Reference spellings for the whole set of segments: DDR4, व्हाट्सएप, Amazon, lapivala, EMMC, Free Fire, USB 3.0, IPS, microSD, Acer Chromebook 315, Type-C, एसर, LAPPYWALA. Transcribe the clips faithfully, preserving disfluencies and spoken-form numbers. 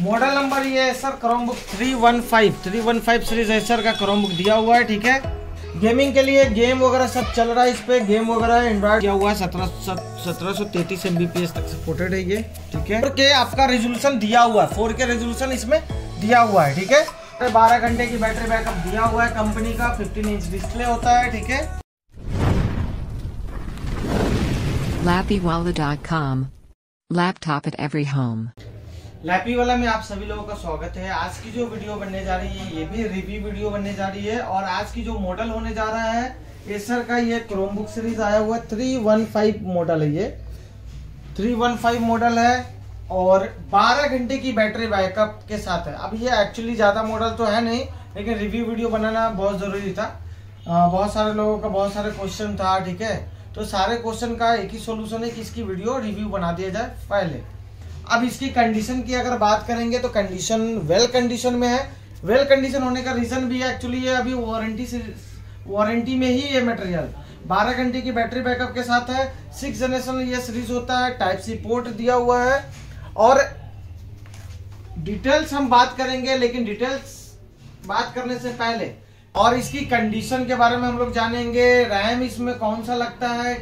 Model number ये एसर Chromebook three one five series एसर का Chromebook दिया हुआ है। ठीक है, गेमिंग के लिए गेम वगैरह सब चल रहा है इस पे, गेम वगैरह एंड्रॉइड किया हुआ है। सत्रह सौ तैतीस एमबीपीएस तक सपोर्टेड है ये। ठीक है, के आपका रेजोल्यूशन दिया हुआ है, फोर के रेजोल्यूशन इसमें दिया हुआ है। ठीक है, बारह घंटे की बैटरी बैकअप दिया हुआ है कंपनी का, फिफ्टीन इंच डिस्प्ले होता है। ठीक है, lapivala dot com laptop at every home. लैपीवाला में आप सभी लोगों का स्वागत है। आज की जो वीडियो बनने जा रही है ये भी रिव्यू वीडियो बनने जा रही है, और आज की जो मॉडल होने जा रहा है एसर का ये क्रोमबुक सीरीज आया हुआ थ्री वन फाइव मॉडल है, ये थ्री वन फाइव मॉडल है और बारह घंटे की बैटरी बैकअप के साथ है। अब ये एक्चुअली ज़्यादा मॉडल तो है नहीं, लेकिन रिव्यू वीडियो बनाना बहुत ज़रूरी था। आ, बहुत सारे लोगों का बहुत सारे क्वेश्चन था। ठीक है, तो सारे क्वेश्चन का एक ही सोल्यूशन है कि इसकी वीडियो रिव्यू बना दिया जाए पहले। अब इसकी कंडीशन की अगर बात करेंगे तो कंडीशन वेल कंडीशन में है। वेल कंडीशन होने का रीज़न भी है एक्चुअली ये अभी वारंटी से वारंटी में ही ये मटेरियल बारह घंटे की बैटरी बैकअप के साथ है। सिक्स जनरेशन ये सीरीज होता है, टाइप सी पोर्ट दिया हुआ है। और डिटेल्स हम बात करेंगे, लेकिन डिटेल्स बात करने से पहले और इसकी कंडीशन के बारे में हम लोग जानेंगे। रैम इसमें कौन सा लगता है,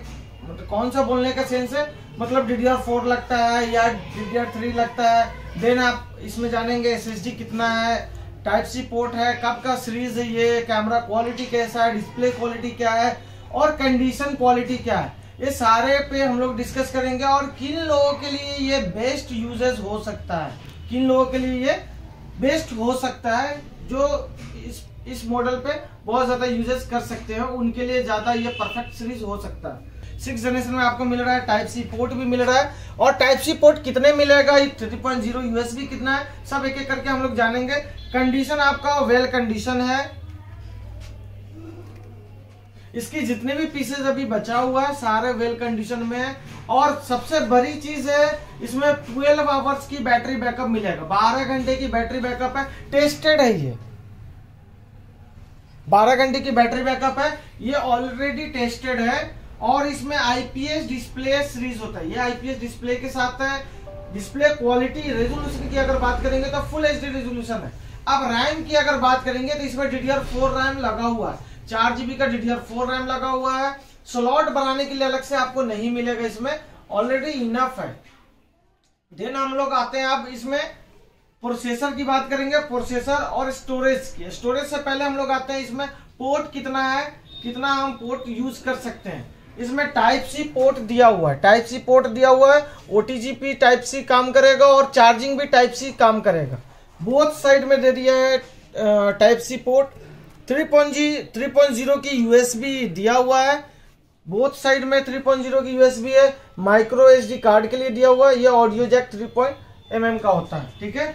मतलब कौन सा बोलने का सेंस है, मतलब डी डी आर फोर लगता है या डी डी आर थ्री लगता है। देन आप इसमें जानेंगे एस एस डी कितना है, टाइप सी पोर्ट है, कब का सीरीज है ये, कैमरा क्वालिटी कैसा है, डिस्प्ले क्वालिटी क्या है और कंडीशन क्वालिटी क्या है, ये सारे पे हम लोग डिस्कस करेंगे। और किन लोगों के लिए ये बेस्ट यूजेज हो सकता है, किन लोगों के लिए ये बेस्ट हो सकता है, जो इस इस मॉडल पे बहुत ज्यादा यूजेस कर सकते हैं, उनके लिए ज्यादा ये परफेक्ट सीरीज हो सकता है। सिक्स जनरेशन में आपको मिल रहा है, टाइप सी पोर्ट भी मिल रहा है। और टाइप सी पोर्ट कितने मिलेगा, थ्री पॉइंट जीरो यूएसबी कितना है, सब एक एक करके हम लोग जानेंगे। कंडीशन आपका वेल कंडीशन है। इसकी जितने भी पीसेज अभी बचा हुआ है सारे वेल कंडीशन में है। और सबसे बड़ी चीज है इसमें ट्वेल्व आवर्स की बैटरी बैकअप मिलेगा, बारह घंटे की बैटरी बैकअप है। टेस्टेड है ये, बारह घंटे की बैटरी बैकअप है, ये ऑलरेडी टेस्टेड है। और इसमें I P S display series होता है, ये आई पी एस डिस्प्ले के साथ है। डिस्प्ले क्वालिटी रेजोल्यूशन की अगर बात करेंगे तो फुल एच डी रेजोल्यूशन है। अब रैम की अगर बात करेंगे तो इसमें D D R four RAM लगा हुआ है, चार जीबी का D D R four RAM लगा हुआ है। स्लॉट बनाने के लिए अलग से आपको नहीं मिलेगा, इसमें ऑलरेडी इनफ है। देन हम लोग आते हैं, अब इसमें प्रोसेसर की बात करेंगे, प्रोसेसर और स्टोरेज की। स्टोरेज से पहले हम लोग आते हैं इसमें पोर्ट कितना है, कितना हम पोर्ट यूज कर सकते हैं। इसमें टाइप सी पोर्ट दिया हुआ है, टाइप सी पोर्ट दिया हुआ है, O T G P type C काम करेगा और चार्जिंग भी टाइप सी काम करेगा। बोथ साइड में दे दिया है type C port. Three point G three point zero की यूएसबी दिया हुआ है, बोथ साइड में थ्री पॉइंट जीरो की यूएसबी है। माइक्रो एस डी कार्ड के लिए दिया हुआ है, यह audio jack three point M M का होता है। ठीक है,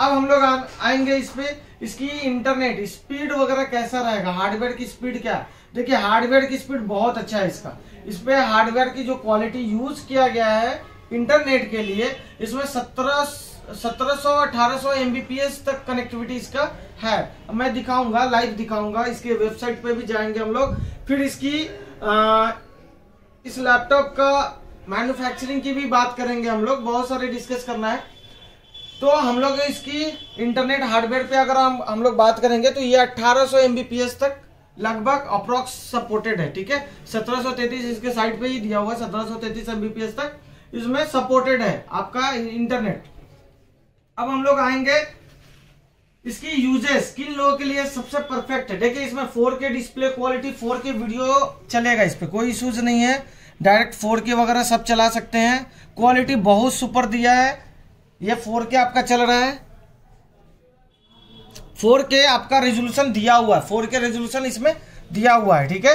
अब हम लोग आएंगे इस पे, इसकी इंटरनेट स्पीड वगैरह कैसा रहेगा, हार्डवेयर की स्पीड क्या है। देखिए, हार्डवेयर की स्पीड बहुत अच्छा है इसका, इस पे हार्डवेयर की जो क्वालिटी यूज किया गया है इंटरनेट के लिए, इसमें सत्रह सत्रह सौ अठारह सौ एमबीपीएस तक कनेक्टिविटी इसका है। मैं दिखाऊंगा, लाइव दिखाऊंगा, इसके वेबसाइट पे भी जाएंगे हम लोग। फिर इसकी आ, इस लैपटॉप का मैन्युफैक्चरिंग की भी बात करेंगे हम लोग, बहुत सारे डिस्कस करना है। तो हम लोग इसकी इंटरनेट हार्डवेयर पे अगर हम हम लोग बात करेंगे तो ये अठारह सौ एमबीपीएस तक लगभग अप्रॉक्स सपोर्टेड है। ठीक है, सत्रह सौ तैंतीस इसके साइड पे ही दिया हुआ है, सत्रह सौ तैंतीस एमबीपीएस तक इसमें सपोर्टेड है आपका इंटरनेट। अब हम लोग आएंगे इसकी यूजेस, किन लोगों के लिए सबसे परफेक्ट है। देखिए, इसमें four K display quality, four K video चलेगा, इस पर कोई इशूज नहीं है, डायरेक्ट फोर के वगैरह सब चला सकते हैं। क्वालिटी बहुत सुपर दिया है, ये फोर के आपका चल रहा है, फोर के आपका रेजोल्यूशन दिया हुआ है, फोर के रेजोल्यूशन इसमें दिया हुआ है। ठीक है,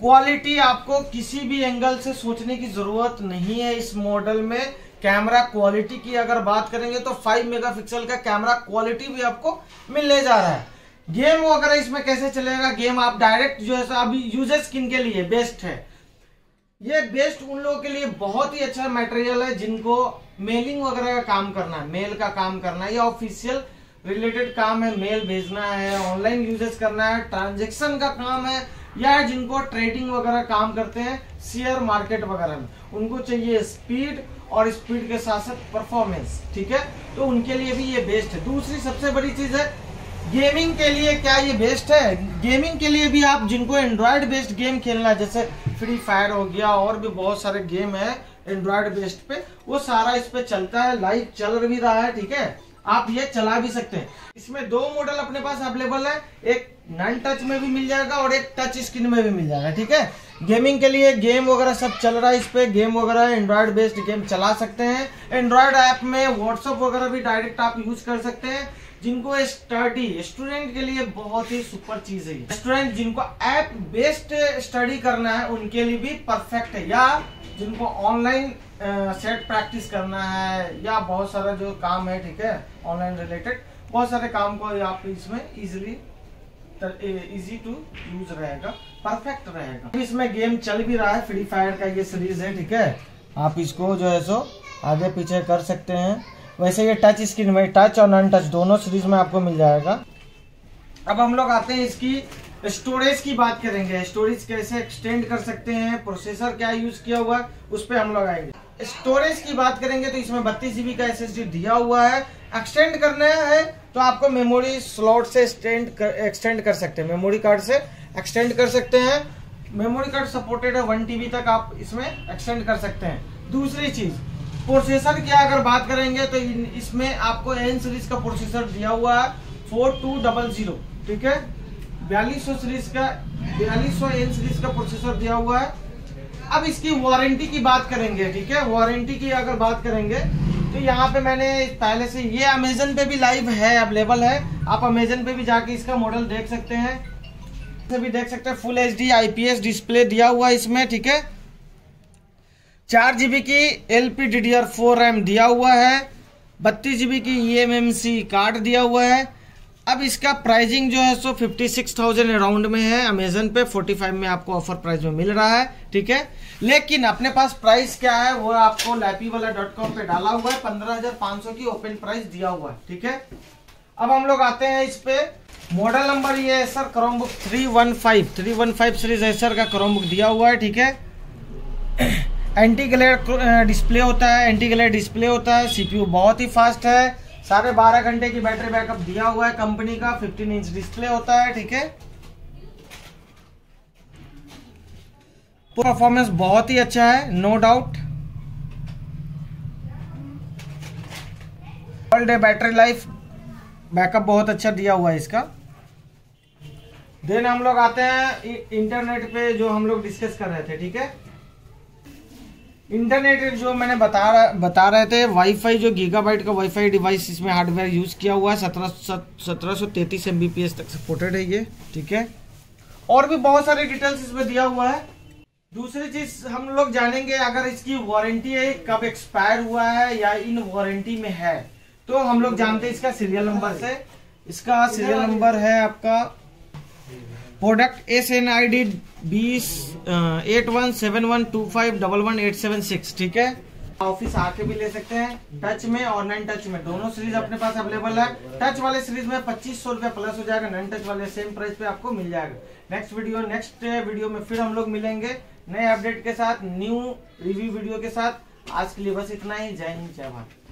क्वालिटी आपको किसी भी एंगल से सोचने की जरूरत नहीं है इस मॉडल में। कैमरा क्वालिटी की अगर बात करेंगे तो फाइव मेगापिक्सल का कैमरा क्वालिटी भी आपको मिलने जा रहा है। गेम वगैरह इसमें कैसे चलेगा, गेम आप डायरेक्ट जो है अभी यूजर्स किन के लिए बेस्ट है, ये बेस्ट उन लोगों के लिए बहुत ही अच्छा मटेरियल है जिनको मेलिंग वगैरह का काम करना है, मेल का काम करना है या ऑफिशियल रिलेटेड काम है, मेल भेजना है, ऑनलाइन यूजेस करना है, ट्रांजैक्शन का काम है, या जिनको ट्रेडिंग वगैरह काम करते हैं शेयर मार्केट वगैरह में, उनको चाहिए स्पीड और स्पीड के साथ साथ परफॉर्मेंस, ठीक है, तो उनके लिए भी ये बेस्ट है। दूसरी सबसे बड़ी चीज है गेमिंग के लिए, क्या ये बेस्ट है गेमिंग के लिए भी? आप जिनको एंड्रॉयड बेस्ड गेम खेलना है, जैसे फ्री फायर हो गया और भी बहुत सारे गेम है एंड्रॉयड बेस्ड पे, वो सारा इस पे चलता है, लाइव चल भी रहा है, ठीक है, आप ये चला भी सकते हैं। इसमें दो मॉडल अपने पास अवेलेबल है, एक नॉन टच में भी मिल जाएगा और एक टच स्क्रीन में भी मिल जाएगा, ठीक है। गेमिंग के लिए गेम वगैरह सब चल रहा है इस पे, गेम वगैरह एंड्रॉयड बेस्ड गेम चला सकते हैं। एंड्रॉयड ऐप में व्हाट्सएप वगैरह भी डायरेक्ट आप यूज कर सकते हैं। जिनको स्टडी स्टूडेंट के लिए बहुत ही सुपर चीज है, स्टूडेंट जिनको ऐप बेस्ड स्टडी करना है उनके लिए भी परफेक्ट है, या जिनको ऑनलाइन सेट प्रैक्टिस करना है या बहुत सारा जो काम है, ठीक है, ऑनलाइन रिलेटेड बहुत सारे काम को आप इसमें इजीली इजी टू यूज रहेगा, परफेक्ट रहेगा। इसमें गेम चल भी रहा है, फ्री फायर का ये सीरीज है, ठीक है, आप इसको जो है सो आगे पीछे कर सकते हैं। वैसे ये टच स्क्रीन में टच और नॉन टच दोनों सीरीज में आपको मिल जाएगा। अब हम लोग आते हैं इसकी स्टोरेज की बात करेंगे, स्टोरेज कैसे एक्सटेंड कर सकते हैं, प्रोसेसर क्या यूज किया हुआ है उस पर हम लोग आएंगे। स्टोरेज की बात करेंगे तो इसमें बत्तीस जीबी का एसएसडी दिया हुआ है। एक्सटेंड करना है तो आपको मेमोरी स्लॉट से एक्सटेंड कर, एक्सटेंड कर सकते हैं, मेमोरी कार्ड से एक्सटेंड कर सकते हैं। मेमोरी कार्ड सपोर्टेड है, वन टीबी तक आप इसमें एक्सटेंड कर सकते हैं। दूसरी चीज प्रोसेसर की अगर बात करेंगे तो इसमें आपको एन सीरीज का प्रोसेसर दिया हुआ है, फोर टू डबल जीरो, ठीक है, बयालीस सौ सीरीज का बयालीस सौ एन सीरीज का प्रोसेसर दिया हुआ है। अब इसकी वारंटी की बात करेंगे, ठीक है, वारंटी की अगर बात करेंगे तो यहाँ पे मैंने पहले से ये अमेजन पे भी लाइव है, अवेलेबल है, आप अमेजन पे भी जाके इसका मॉडल देख सकते हैं, से भी देख सकते हैं। Full H D I P S display दिया हुआ है इसमें, ठीक है, चार जीबी की L P D D R four RAM दिया हुआ है, बत्तीस जीबी की E M M C card दिया हुआ है। अब इसका प्राइजिंग जो है सो फिफ्टी सिक्स थाउजेंड अराउंड में है, अमेजन पे फोर्टी फाइव में आपको ऑफर प्राइस में मिल रहा है, ठीक है। लेकिन अपने पास प्राइस क्या है वो आपको लैपीवाला डॉट कॉम पे डाला हुआ है, पंद्रह हजार पाँच सौ की ओपन प्राइस दिया हुआ है, ठीक है। अब हम लोग आते हैं इस पे, मॉडल नंबर ये एसर Chromebook three one five series एसर का क्रोमबुक दिया हुआ है, ठीक है। एंटी ग्लेयर डिस्प्ले होता है, एंटी ग्लेयर डिस्प्ले होता है, सीपीयू बहुत ही फास्ट है, साढ़े बारह घंटे की बैटरी बैकअप दिया हुआ है कंपनी का, फिफ्टीन इंच डिस्प्ले होता है, ठीक है। परफॉर्मेंस बहुत ही अच्छा है, no doubt. All day battery life backup बहुत अच्छा दिया हुआ है इसका। देन हम लोग आते हैं इंटरनेट पे, जो हम लोग डिस्कस कर रहे थे, ठीक है, इंटरनेट जो मैंने बता बता रहे थे, वाईफाई जो गीगाबाइट का वाईफाई डिवाइस इसमें हार्डवेयर यूज किया हुआ है, सत्रह सत्रह सौ तैतीस एम बी पी एस तक सपोर्टेड है ये, ठीक है, और भी बहुत सारे डिटेल्स इसमें दिया हुआ है। दूसरी चीज हम लोग जानेंगे, अगर इसकी वारंटी है, कब एक्सपायर हुआ है या इन वारंटी में है, तो हम लोग जानते हैं इसका सीरियल नंबर से। इसका सीरियल नंबर है आपका product S N I D बीस eight one seven one two five double one eight seven six, ठीक है। ऑफिस आके भी ले सकते हैं, टच में और नॉन टच में दोनों सीरीज अपने पास अवेलेबल है। टच वाले सीरीज में पच्चीस सौ रुपया प्लस हो जाएगा, नॉन टच वाले सेम प्राइस पे आपको मिल जाएगा। नेक्स्ट वीडियो नेक्स्ट वीडियो में फिर हम लोग मिलेंगे नए अपडेट के साथ, न्यू रिव्यू वीडियो के साथ। आज के लिए बस इतना ही, जय हिंद जय भारत।